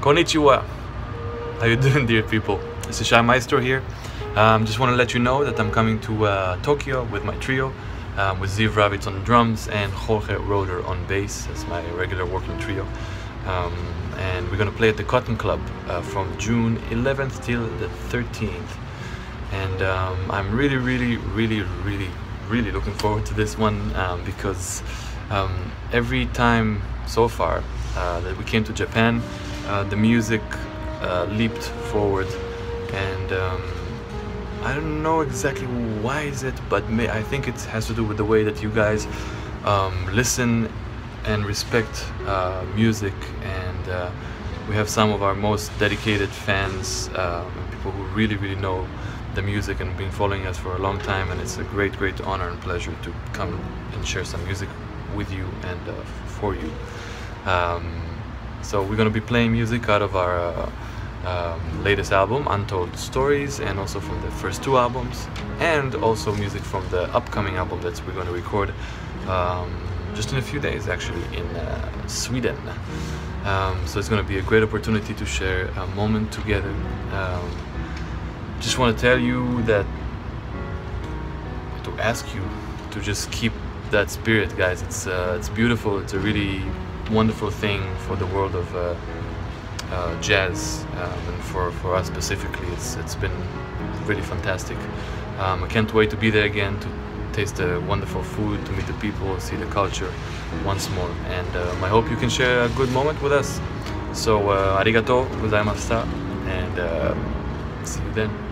Konnichiwa! How you doing, dear people? This is Shai Maestro here. Just want to let you know that I'm coming to Tokyo with my trio, with Ziv Ravitz on drums and Jorge Roeder on bass. That's my regular working trio. And we're going to play at the Cotton Club from June 11th till the 13th. And I'm really looking forward to this one, because every time so far that we came to Japan, the music leaped forward, and I don't know exactly why is it, but I think it has to do with the way that you guys listen and respect music, and we have some of our most dedicated fans, people who really know the music and been following us for a long time, and it's a great honor and pleasure to come and share some music with you and for you. So we're going to be playing music out of our latest album, Untold Stories, and also from the first two albums, and also music from the upcoming album that we're going to record just in a few days, actually, in Sweden. So it's going to be a great opportunity to share a moment together. Just want to tell you that, to ask you to just keep that spirit, guys. It's beautiful. It's a really wonderful thing for the world of jazz, and for us specifically. It's been really fantastic. I can't wait to be there again, to taste the wonderful food, to meet the people, see the culture once more. And I hope you can share a good moment with us. So arigatou gozaimashita, and see you then.